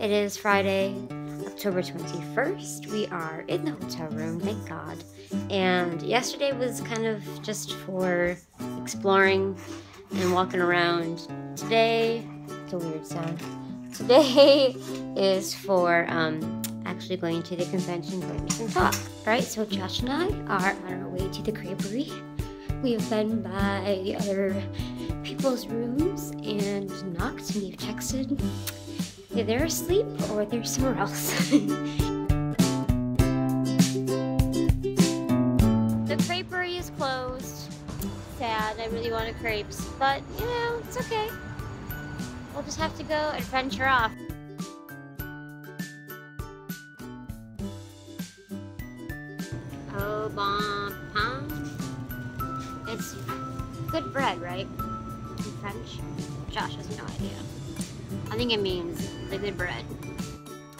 It is Friday, October 21st. We are in the hotel room, thank God. And yesterday was kind of just for exploring and walking around. Today, it's a weird sound. Today is for actually going to the convention, going to some talk. Right, so Josh and I are on our way to the creperie. We've been by other people's rooms and knocked, and we've texted. Either they're asleep or they're somewhere else. The creperie is closed. Sad, I really wanted crepes, but you know, it's okay. We'll just have to go adventure off. Oh, bon pain. It's good bread, right? In French? Josh has no idea. I think it means the good bread.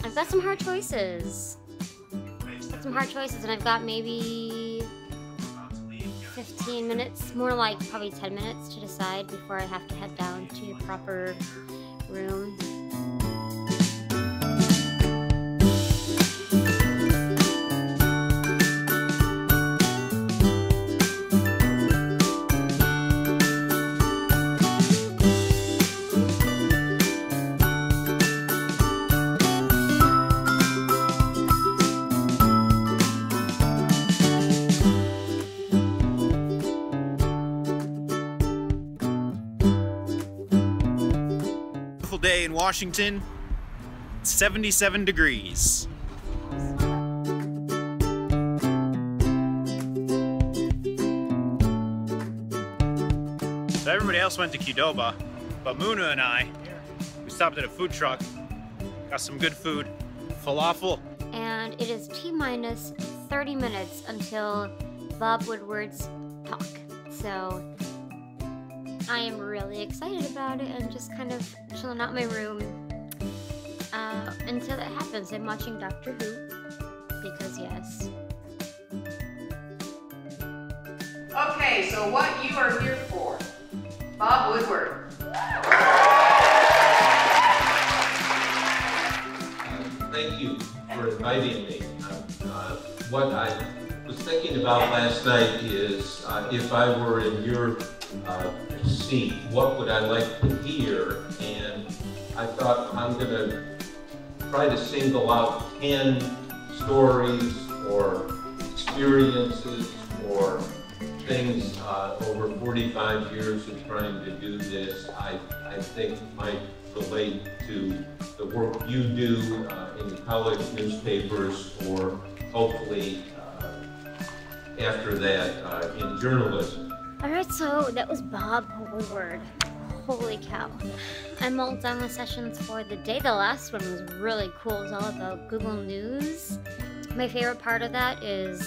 I've got some hard choices. and I've got maybe 15 minutes, more like probably 10 minutes to decide before I have to head down to the proper room. Day in Washington, 77 degrees. So everybody else went to Qdoba, but Muna and I, we stopped at a food truck, got some good food, falafel. And it is T-minus 30 minutes until Bob Woodward's talk. So I am really excited about it and just kind of chilling out in my room until it happens. I'm watching Doctor Who, because yes. Okay, so what you are here for, Bob Woodward. Thank you for inviting me. What I was thinking about last night is if I were in your seat, what would I like to hear? And I thought I'm going to try to single out 10 stories or experiences or things over 45 years of trying to do this I think might relate to the work you do in college newspapers or hopefully after that in journalism. Alright, so that was Bob Woodward. Holy cow. I'm all done with sessions for the day. The last one was really cool. It was all about Google News. My favorite part of that is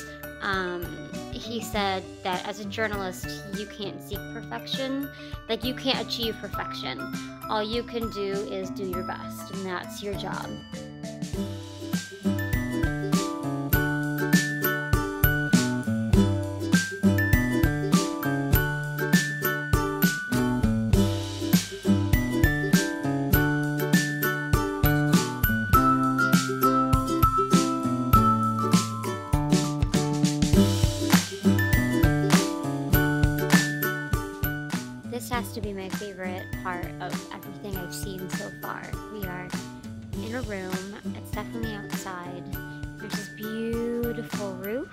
he said that as a journalist, you can't seek perfection. Like, you can't achieve perfection. All you can do is do your best, and that's your job. Has to be my favorite part of everything I've seen so far. We are in a room, it's definitely outside. There's this beautiful roof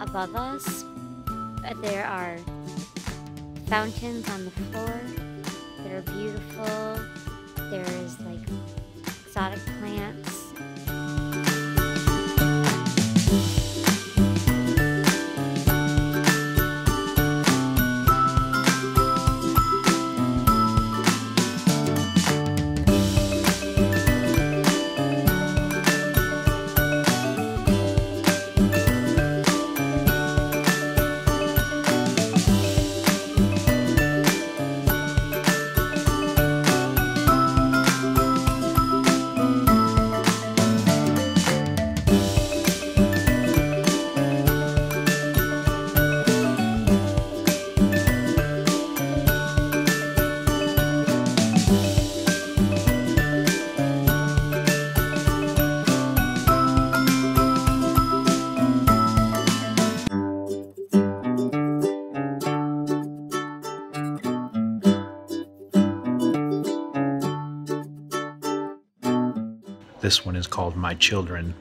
above us. There are fountains on the floor that are beautiful. There's like exotic plants. This one is called My Children.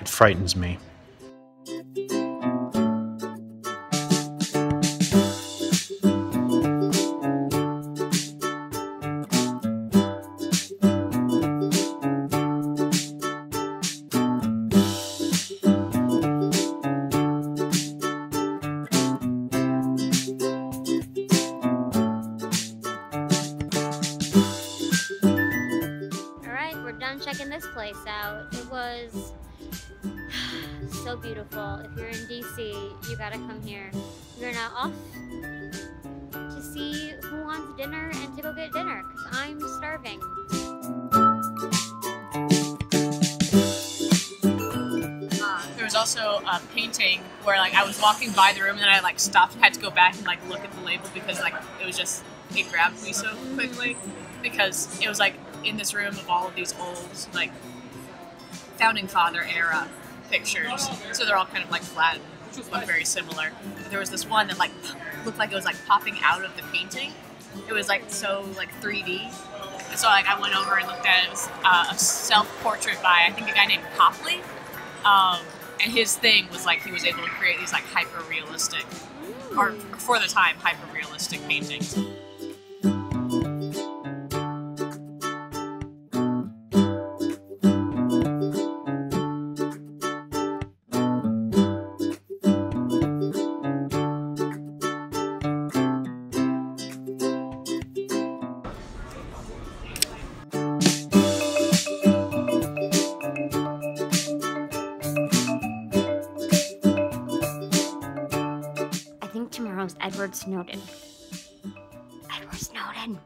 It frightens me. Checking this place out. It was so beautiful. If you're in DC, you gotta come here. We're now off to see who wants dinner and to go get dinner because I'm starving. There was also a painting where I was walking by the room and then I stopped, had to go back and look at the label because it was just, it grabbed me so quickly because it was in this room of all of these old founding father era pictures, so they're all kind of flat, look very similar. But there was this one that looked like it was popping out of the painting. It was so 3D. And so I went over and looked at it. It was a self-portrait by I think a guy named Copley, and his thing was he was able to create these hyper-realistic, or for the time hyper-realistic paintings. Edward Snowden. Edward Snowden.